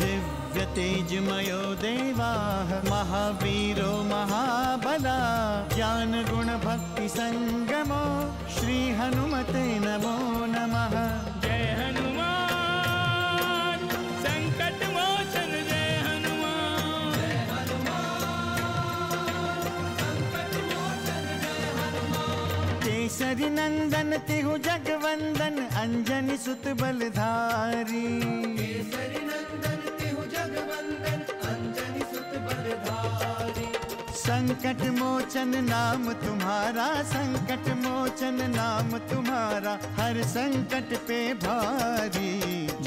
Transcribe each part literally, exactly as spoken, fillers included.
दिव्य तेजमयो देवा महावीरो महाबला ज्ञान गुण भक्ति संगमो श्री हनुमते नमो नमः। जय हनुमान संकट मोचन जय हनुमान जय हनुमान संकट मोचन जय हनुमान। केसरी नंदन तिहु जगवंदन अंजनी सुत बलधारी केसरी नंदन तिहु जगवंदन अंजनी सुत बलधारी। संकट मोचन नाम तुम्हारा संकट मोचन नाम तुम्हारा हर संकट पे भारी।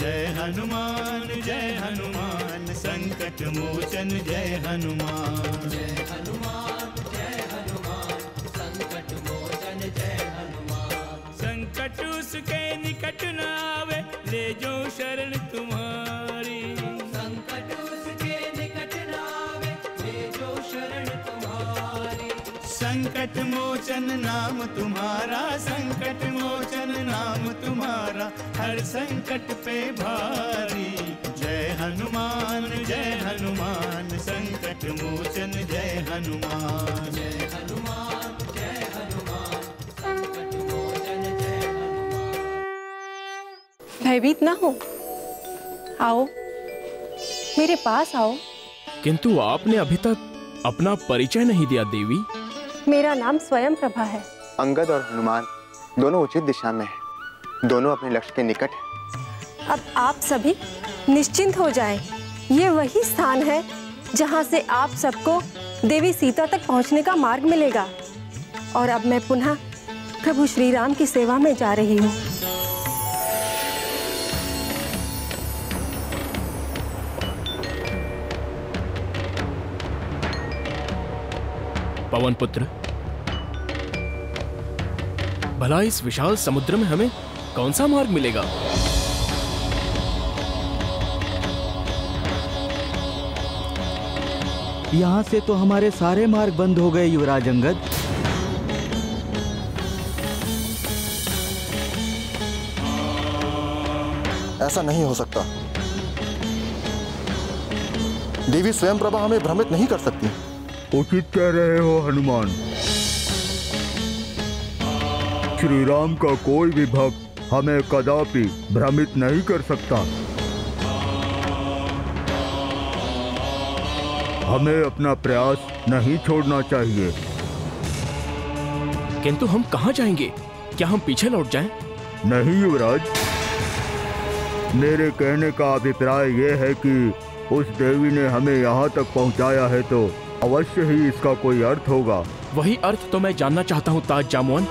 जय हनुमान जय हनुमान संकट मोचन जय हनुमान जय हनुमान जय हनुमान संकट मोचन जय हनुमान। संकट उसके निकट न आवे ले जो शरण तुम्हारी संकट उसके निकट न आवे ले जो शरण तुम्हारी। संकट मोचन नाम तुम्हारा संकट मोचन नाम तुम्हारा हर संकट पे भारी। जय हनुमान जय हनुमान संकट मोचन जय हनुमान जय हनुमान जय हनुमान संकट मोचन जय हनुमान। भयभीत ना हो, आओ मेरे पास आओ। किंतु आपने अभी तक अपना परिचय नहीं दिया देवी। मेरा नाम स्वयं प्रभा है। अंगद और हनुमान दोनों उचित दिशा में हैं। दोनों अपने लक्ष्य के निकट हैं। अब आप सभी निश्चिंत हो जाएं। ये वही स्थान है जहाँ से आप सबको देवी सीता तक पहुँचने का मार्ग मिलेगा। और अब मैं पुनः प्रभु श्री राम की सेवा में जा रही हूँ। पवन पुत्र, भला इस विशाल समुद्र में हमें कौन सा मार्ग मिलेगा? यहाँ से तो हमारे सारे मार्ग बंद हो गए युवराज अंगद। ऐसा नहीं हो सकता। देवी स्वयंप्रभा हमें भ्रमित नहीं कर सकती। उचित कह रहे हो हनुमान। श्री राम का कोई भी भक्त हमें कदापि भ्रमित नहीं कर सकता। हमें अपना प्रयास नहीं छोड़ना चाहिए। किंतु हम कहाँ जाएंगे? क्या हम पीछे लौट जाएं? नहीं युवराज, मेरे कहने का अभिप्राय यह है कि उस देवी ने हमें यहाँ तक पहुँचाया है तो अवश्य ही इसका कोई अर्थ होगा। वही अर्थ तो मैं जानना चाहता हूँ ताज जामवंत।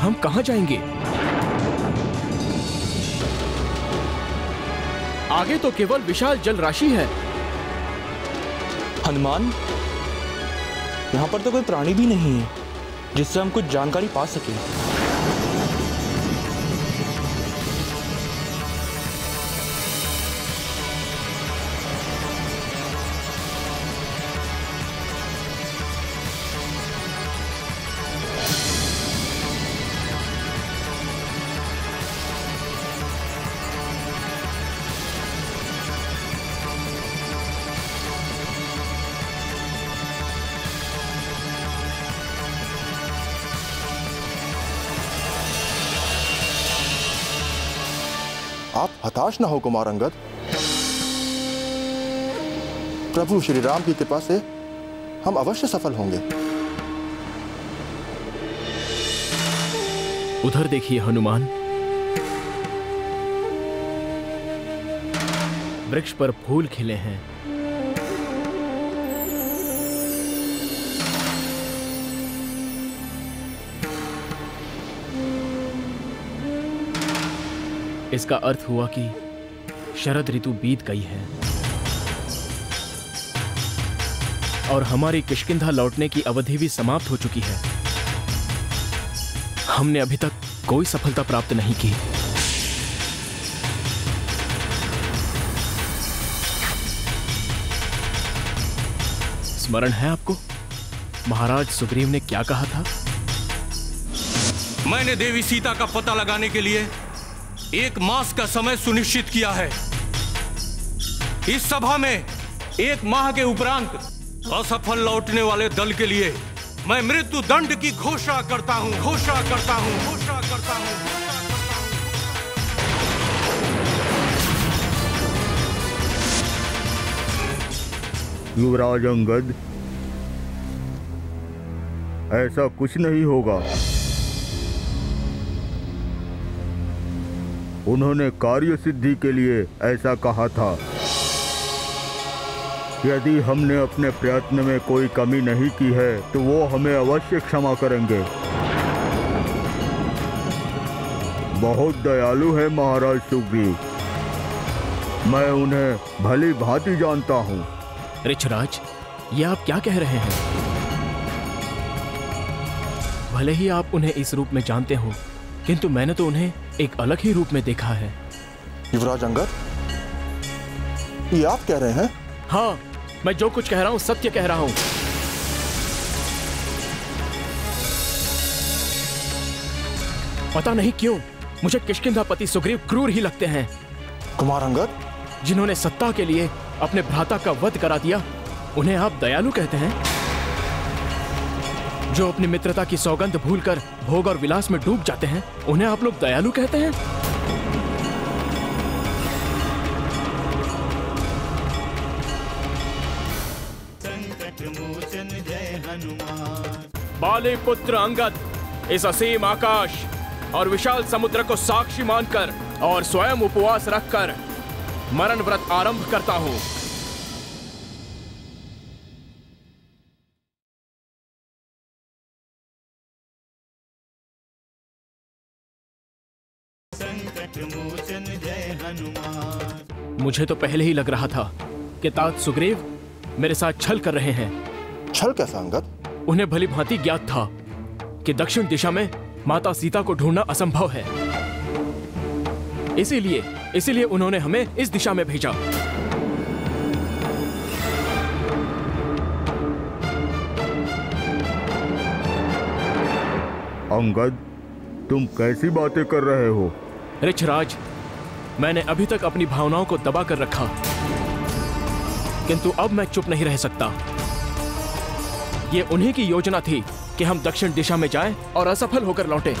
हम कहाँ जाएंगे? आगे तो केवल विशाल जलराशि है। हनुमान, यहाँ पर तो कोई प्राणी भी नहीं है जिससे हम कुछ जानकारी पा सके। आप हताश ना हो कुमार अंगद। प्रभु श्री राम की कृपा से हम अवश्य सफल होंगे। उधर देखिए हनुमान, वृक्ष पर फूल खिले हैं। इसका अर्थ हुआ कि शरद ऋतु बीत गई है और हमारी किष्किंधा लौटने की अवधि भी समाप्त हो चुकी है। हमने अभी तक कोई सफलता प्राप्त नहीं की। स्मरण है आपको महाराज सुग्रीव ने क्या कहा था? मैंने देवी सीता का पता लगाने के लिए एक मास का समय सुनिश्चित किया है। इस सभा में एक माह के उपरांत असफल लौटने वाले दल के लिए मैं मृत्यु दंड की घोषणा करता हूँ घोषणा करता हूँ घोषणा करता हूँ। युवराज अंगद, ऐसा कुछ नहीं होगा। उन्होंने कार्य सिद्धि के लिए ऐसा कहा था। यदि हमने अपने प्रयत्न में कोई कमी नहीं की है तो वो हमें अवश्य क्षमा करेंगे। बहुत दयालु है महाराज सुग्रीव, मैं उन्हें भली भांति जानता हूँ। ऋषिराज, ये आप क्या कह रहे हैं? भले ही आप उन्हें इस रूप में जानते हो, किंतु मैंने तो उन्हें एक अलग ही रूप में देखा है। युवराज अंगद, ये आप कह रहे हैं? हाँ, मैं जो कुछ कह रहा हूँ सत्य कह रहा हूँ। पता नहीं क्यों मुझे किष्किंधा पति सुग्रीव क्रूर ही लगते हैं। कुमार अंगद, जिन्होंने सत्ता के लिए अपने भ्राता का वध करा दिया, उन्हें आप दयालु कहते हैं? जो अपनी मित्रता की सौगंध भूलकर भोग और विलास में डूब जाते हैं, उन्हें आप लोग दयालु कहते हैं? संकट मोचन जय हनुमान। बाली पुत्र अंगद, इस असीम आकाश और विशाल समुद्र को साक्षी मानकर और स्वयं उपवास रखकर मरण व्रत आरंभ करता हूं। संकट मोचन जय हनुमान। मुझे तो पहले ही लग रहा था कि तात सुग्रीव मेरे साथ छल कर रहे हैं। छल कैसा अंगद? उन्हें भली भांति ज्ञात था कि दक्षिण दिशा में माता सीता को ढूंढना असंभव है, इसीलिए इसीलिए उन्होंने हमें इस दिशा में भेजा। अंगद, तुम कैसी बातें कर रहे हो? ऋषिराज, मैंने अभी तक अपनी भावनाओं को दबा कर रखा, किंतु अब मैं चुप नहीं रह सकता। ये उन्हीं की योजना थी कि हम दक्षिण दिशा में जाएं और असफल होकर लौटे।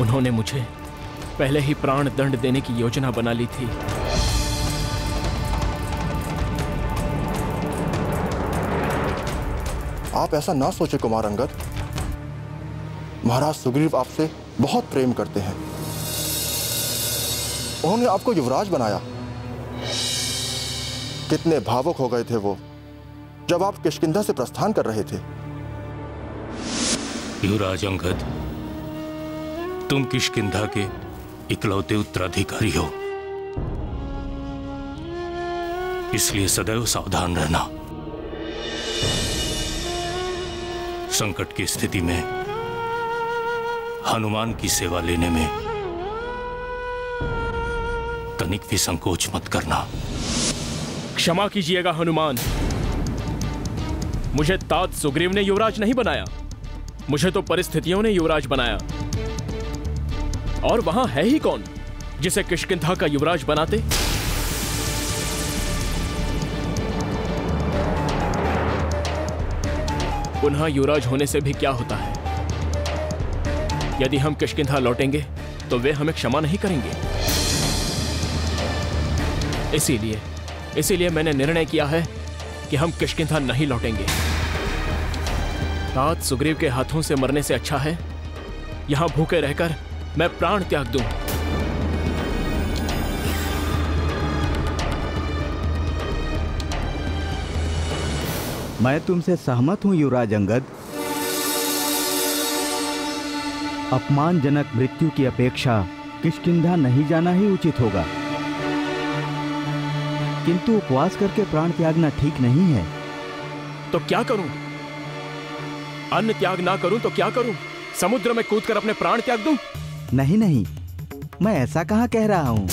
उन्होंने मुझे पहले ही प्राण दंड देने की योजना बना ली थी। आप ऐसा ना सोचे कुमार अंगद, महाराज सुग्रीव आपसे बहुत प्रेम करते हैं। उन्होंने आपको युवराज बनाया। कितने भावुक हो गए थे वो जब आप किष्किंधा से प्रस्थान कर रहे थे। युवराज अंगद, तुम किष्किंधा के इकलौते उत्तराधिकारी हो, इसलिए सदैव सावधान रहना। संकट की स्थिति में हनुमान की सेवा लेने में तनिक भी संकोच मत करना। क्षमा कीजिएगा हनुमान, मुझे तात सुग्रीव ने युवराज नहीं बनाया, मुझे तो परिस्थितियों ने युवराज बनाया। और वहां है ही कौन जिसे किष्किंधा का युवराज बनाते? पुनः युवराज होने से भी क्या होता है? यदि हम किष्किंधा लौटेंगे तो वे हमें क्षमा नहीं करेंगे। इसीलिए इसीलिए मैंने निर्णय किया है कि हम किष्किंधा नहीं लौटेंगे। तात सुग्रीव के हाथों से मरने से अच्छा है यहां भूखे रहकर मैं प्राण त्याग दूं। मैं तुमसे सहमत हूं युवराज अंगद। अपमानजनक मृत्यु की अपेक्षा किष्किंधा नहीं जाना ही उचित होगा, किंतु उपवास करके प्राण त्यागना ठीक नहीं है। तो क्या करूं? अन्न त्याग ना करूं तो क्या करूं? समुद्र में कूदकर अपने प्राण त्याग दूं? नहीं नहीं, मैं ऐसा कहाँ कह रहा हूँ।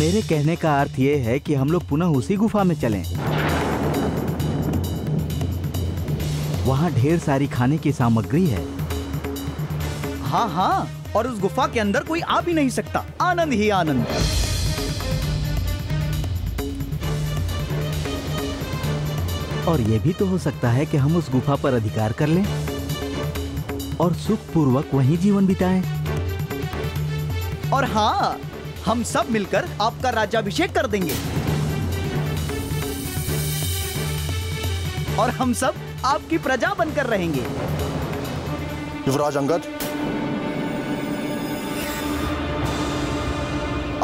मेरे कहने का अर्थ ये है कि हम लोग पुनः उसी गुफा में चलें। वहाँ ढेर सारी खाने की सामग्री है। हाँ हाँ, और उस गुफा के अंदर कोई आ भी नहीं सकता। आनंद ही आनंद। और यह भी तो हो सकता है कि हम उस गुफा पर अधिकार कर लें और सुखपूर्वक वहीं जीवन बिताएं। और हाँ, हम सब मिलकर आपका राज्याभिषेक कर देंगे और हम सब आपकी प्रजा बनकर रहेंगे। युवराज अंगद,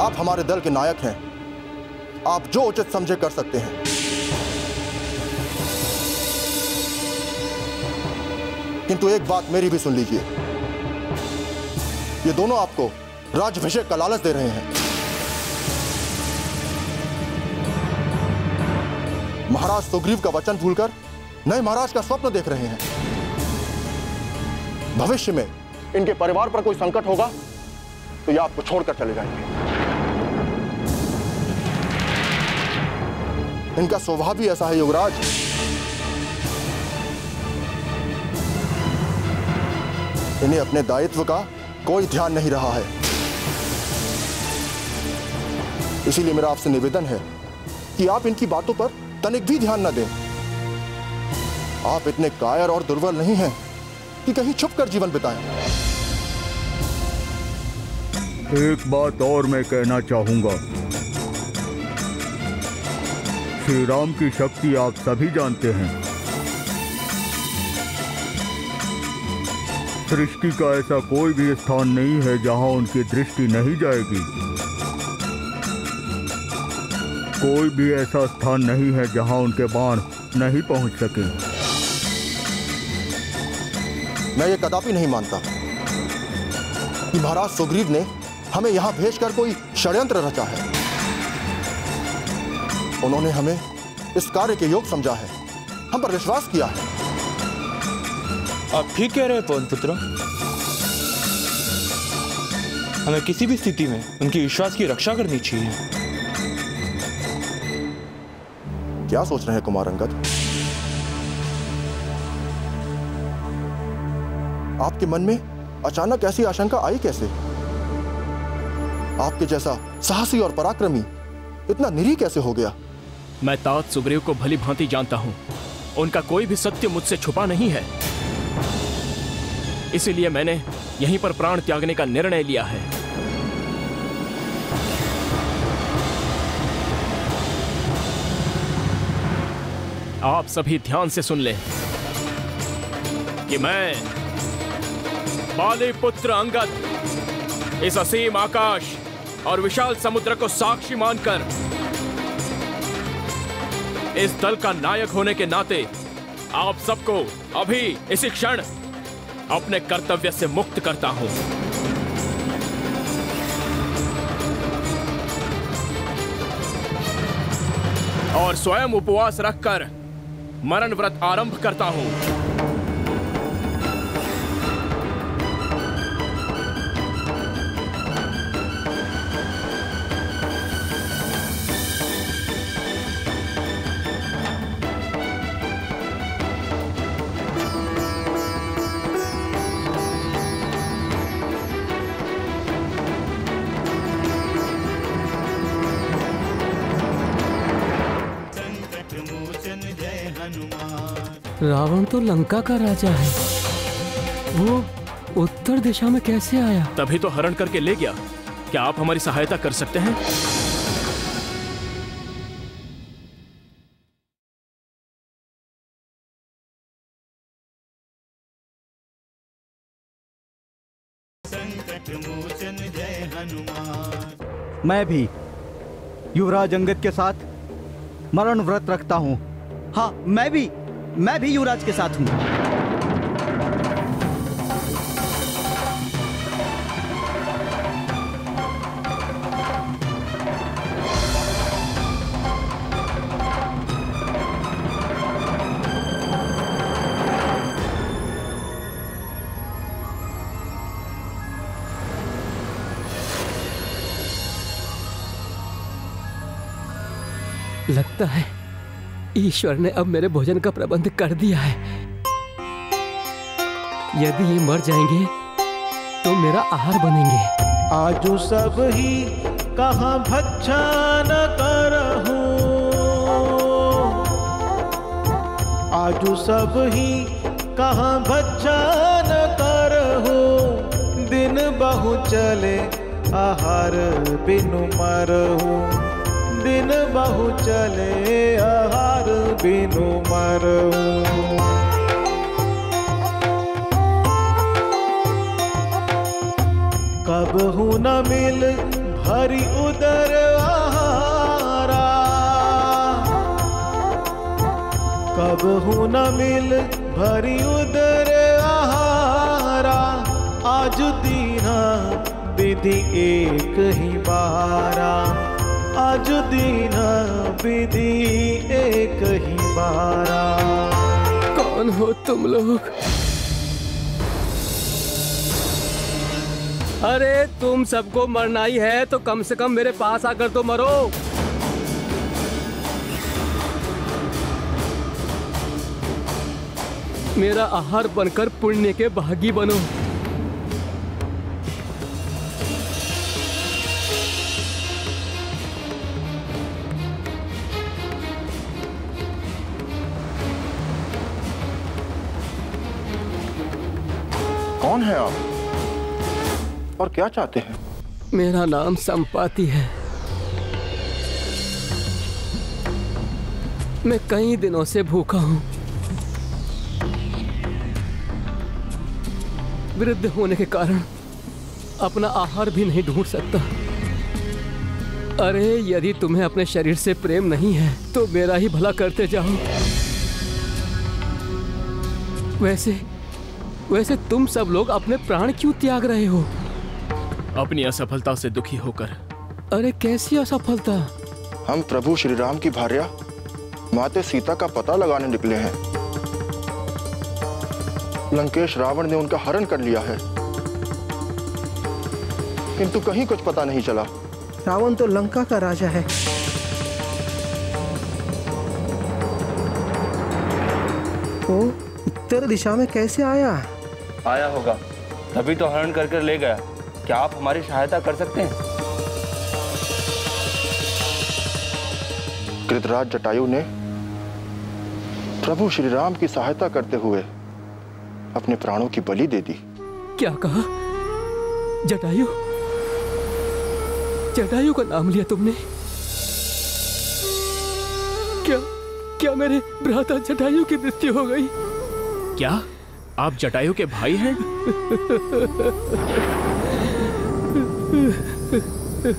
आप हमारे दल के नायक हैं, आप जो उचित समझे कर सकते हैं। किंतु एक बात मेरी भी सुन लीजिए, ये दोनों आपको राज्याभिषेक का लालच दे रहे हैं। महाराज सुग्रीव का वचन भूलकर नए महाराज का स्वप्न देख रहे हैं। भविष्य में इनके परिवार पर कोई संकट होगा तो ये आपको छोड़कर चले जाएंगे। इनका स्वभाव भी ऐसा है युवराज। इन्हें अपने दायित्व का कोई ध्यान नहीं रहा है। इसीलिए मेरा आपसे निवेदन है कि आप इनकी बातों पर तनिक भी ध्यान न दें। आप इतने कायर और दुर्बल नहीं हैं कि कहीं छुपकर जीवन बिताएं। एक बात और मैं कहना चाहूंगा, श्री राम की शक्ति आप सभी जानते हैं। सृष्टि का ऐसा कोई भी स्थान नहीं है जहां उनकी दृष्टि नहीं जाएगी। कोई भी ऐसा स्थान नहीं है जहां उनके बाण नहीं पहुंच सके। मैं ये कदापि नहीं मानता कि महाराज सुग्रीव ने हमें यहां भेजकर कोई षड्यंत्र रचा है। उन्होंने हमें इस कार्य के योग समझा है, हम पर विश्वास किया है। आप ठीक कह रहे हैं पवन पुत्र, हमें किसी भी स्थिति में उनके विश्वास की रक्षा करनी चाहिए। क्या सोच रहे हैं कुमार अंगद? आपके मन में अचानक ऐसी आशंका आई कैसे? आपके जैसा साहसी और पराक्रमी इतना निरीह कैसे हो गया? मैं तात सुग्रीव को भली भांति जानता हूं। उनका कोई भी सत्य मुझसे छुपा नहीं है, इसीलिए मैंने यहीं पर प्राण त्यागने का निर्णय लिया है। आप सभी ध्यान से सुन लें कि मैं बाली पुत्र अंगद इस असीम आकाश और विशाल समुद्र को साक्षी मानकर इस दल का नायक होने के नाते आप सबको अभी इसी क्षण अपने कर्तव्य से मुक्त करता हूं। और स्वयं उपवास रखकर मरण व्रत आरंभ करता हूं। रावण तो लंका का राजा है, वो उत्तर दिशा में कैसे आया? तभी तो हरण करके ले गया। क्या आप हमारी सहायता कर सकते हैं? संकट मोचन जय हनुमान। मैं भी युवराज अंगद के साथ मरण व्रत रखता हूँ। हाँ, मैं भी मैं भी युवराज के साथ हूं। लगता है ईश्वर ने अब मेरे भोजन का प्रबंध कर दिया है। यदि ये मर जाएंगे तो मेरा आहार बनेंगे। आजू सब ही कहाँ भच्छा न करहु, आजू सब ही कहाँ भच्छा न करहु, दिन बहु चले आहार बिनु मरहु, दिन बहु चले आहार बिनु मरहु। कबहु न मिल भरी उदर आहारा, कबहु न मिल भरी उदर आहारा, आज दीना विधि एक ही बहारा, आज दीना विधि एक ही बहारा। कौन हो तुम लोग? अरे तुम सबको मरना ही है तो कम से कम मेरे पास आकर तो मरो। मेरा आहार बनकर पुण्य के भागी बनो। कौन है आप और क्या चाहते हैं? मेरा नाम संपाति है। मैं कई दिनों से भूखा हूं। वृद्ध होने के कारण अपना आहार भी नहीं ढूंढ सकता। अरे यदि तुम्हें अपने शरीर से प्रेम नहीं है तो मेरा ही भला करते जाओ। वैसे वैसे तुम सब लोग अपने प्राण क्यों त्याग रहे हो? अपनी असफलता से दुखी होकर। अरे कैसी असफलता? हम प्रभु श्री राम की भार्या माते सीता का पता लगाने निकले हैं। लंकेश रावण ने उनका हरण कर लिया है, किंतु कहीं कुछ पता नहीं चला। रावण तो लंका का राजा है। वो उत्तर दिशा में कैसे आया? आया होगा, तभी तो हरण करके ले गया। क्या आप हमारी सहायता कर सकते हैं? कृतराज जटायु ने प्रभु श्री राम की सहायता करते हुए अपने प्राणों की बलि दे दी। क्या कहा? जटायु? जटायु का नाम लिया तुमने? क्या क्या मेरे भ्राता जटायु की मृत्यु हो गई? क्या आप जटायु के भाई हैं? संकट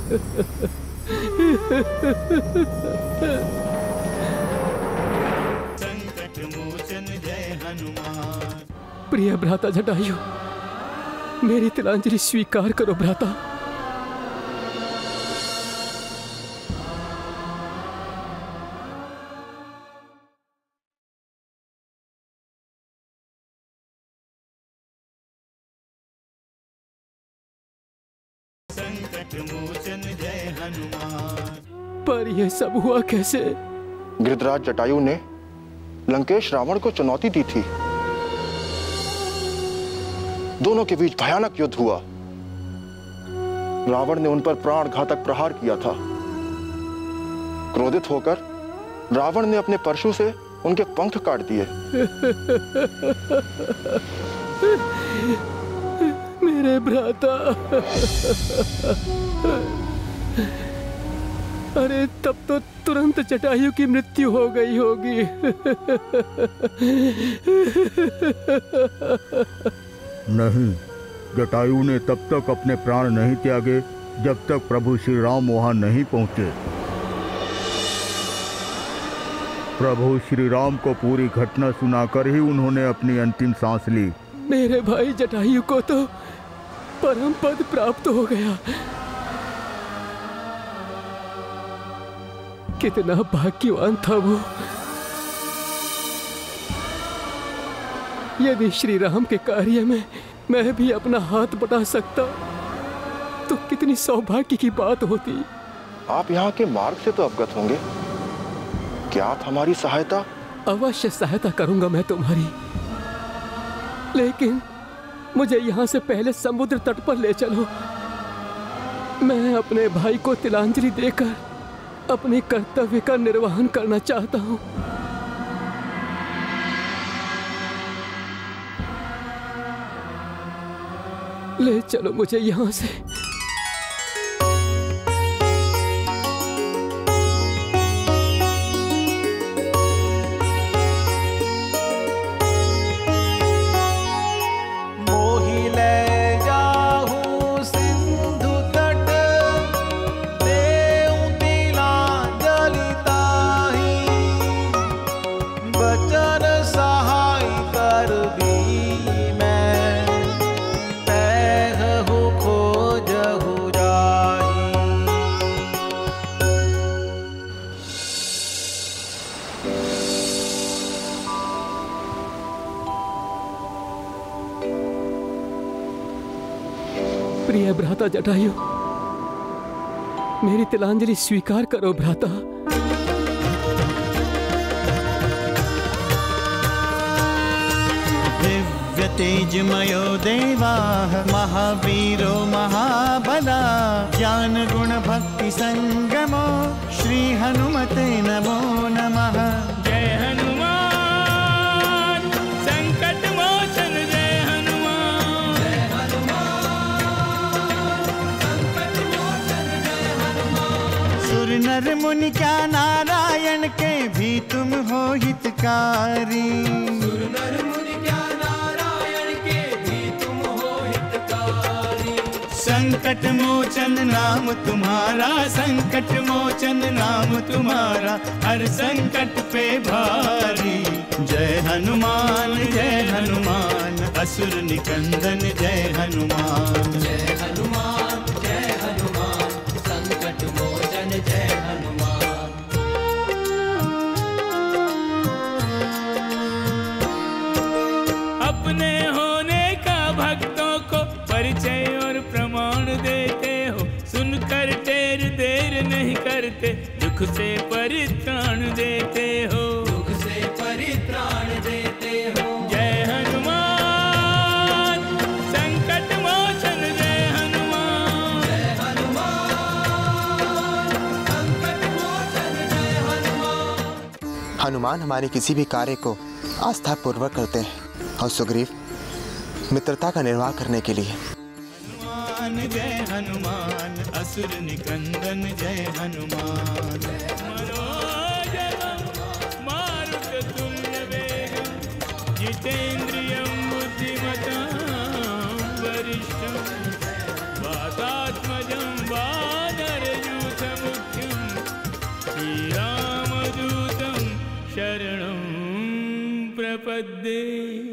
मोचन जय हनुमान। प्रिय भ्राता जटायु, मेरी तिलांजलि स्वीकार करो भ्राता। पर यह सब हुआ कैसे? गिरिराज जटायु ने लंकेश रावण को चुनौती दी थी। दोनों के बीच भयानक युद्ध हुआ। रावण ने उन पर प्राण घातक प्रहार किया था। क्रोधित होकर रावण ने अपने परशु से उनके पंख काट दिए। मेरे भ्राता। अरे तब तो तुरंत जटायु की मृत्यु हो गई होगी। नहीं, जटायु ने तब तक अपने प्राण नहीं त्यागे जब तक प्रभु श्री राम वहां नहीं पहुंचे। प्रभु श्री राम को पूरी घटना सुनाकर ही उन्होंने अपनी अंतिम सांस ली। मेरे भाई जटायु को तो परम पद प्राप्त हो गया। कितना भाग्यवान था वो। यदि श्री राम के कार्य में मैं भी अपना हाथ बटा सकता तो कितनी सौभाग्य की बात होती। आप यहाँ के मार्ग से तो अवगत होंगे, क्या आप हमारी सहायता? अवश्य सहायता करूंगा मैं तुम्हारी, लेकिन मुझे यहाँ से पहले समुद्र तट पर ले चलो। मैं अपने भाई को तिलांजलि देकर अपने कर्तव्य का निर्वहन करना चाहता हूँ। ले चलो मुझे यहाँ से। भ्राता जटायु, मेरी तिलांजलि स्वीकार करो भ्राता। दिव्य तेजमयो देवा महावीरो महाबला, ज्ञान गुण भक्ति संगमो श्री हनुमते नमो नमः। जय हनुमान संकट मोचन जय नर मुनि क्या नारायण के भी तुम हो हितकारी। सुर नर मुनि क्या नारायण के भी तुम हो हितकारी। संकट मोचन नाम तुम्हारा, संकट मोचन नाम तुम्हारा, हर संकट पे भारी। जय हनुमान जय हनुमान असुर निकंदन जय हनुमान। जय हनुमान जय हनुमान संकट मोचन जय। अपने होने का भक्तों को परिचय और प्रमाण देते हो, सुनकर देर देर नहीं करते, दुख से परित्राण देते हो, दुख से परित्राण देते हो। जय हनुमान संकट मोचन जय हनुमान। जय हनुमान संकट मोचन जय हनुमान। हनुमान हमारे किसी भी कार्य को आस्था पूर्वक करते हैं और सुग्रीव मित्रता का निर्वाह करने के लिए। हनुमान जय हनुमान असुर निकंदन जय हनुमान। जितेन्द्रियम बुद्धिमता वरिष्ठम वातात्मजं वानरयूथं मुख्यं श्रीरामदूतं शरणं प्रपद्ये।